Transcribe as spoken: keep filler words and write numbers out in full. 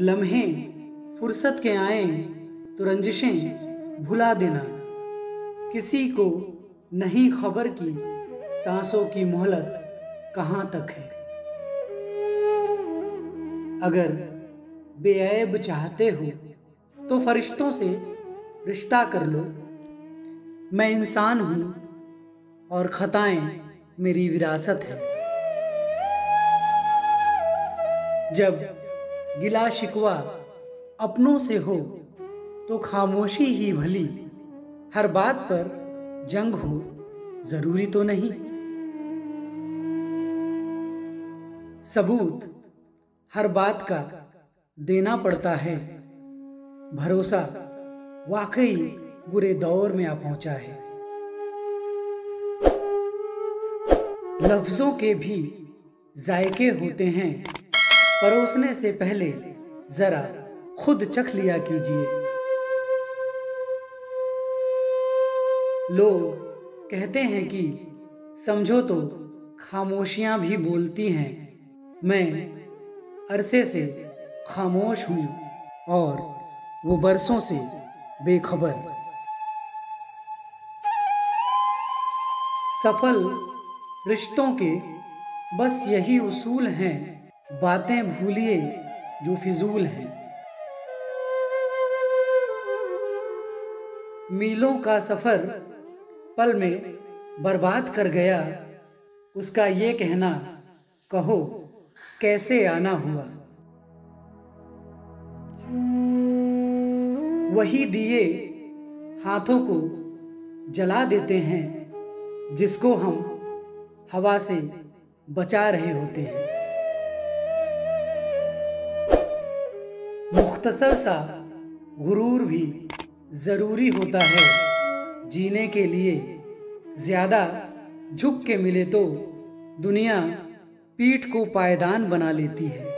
लम्हे फुर्सत के आए तो रंजिशें भुला देना। किसी को नहीं खबर कि सांसों की मोहलत कहाँ तक है। अगर बेऐब चाहते हो तो फरिश्तों से रिश्ता कर लो। मैं इंसान हूँ और खताएं मेरी विरासत है। जब गिला शिकवा अपनों से हो तो खामोशी ही भली, हर बात पर जंग हो जरूरी तो नहीं। सबूत हर बात का देना पड़ता है, भरोसा वाकई बुरे दौर में आ पहुंचा है। लफ्जों के भी जायके होते हैं, परोसने से पहले जरा खुद चख लिया कीजिए। लोग कहते हैं कि समझो तो खामोशियां भी बोलती हैं। मैं अरसे से खामोश हूँ और वो बरसों से बेखबर। सफल रिश्तों के बस यही उसूल हैं, बातें भूलिए जो फिजूल हैं। मीलों का सफर पल में बर्बाद कर गया, उसका ये कहना कहो कैसे आना हुआ। वही दिए हाथों को जला देते हैं जिसको हम हवा से बचा रहे होते हैं। मुख्तसर सा गुरूर भी जरूरी होता है जीने के लिए। ज्यादा झुक के मिले तो दुनिया पीठ को पायदान बना लेती है।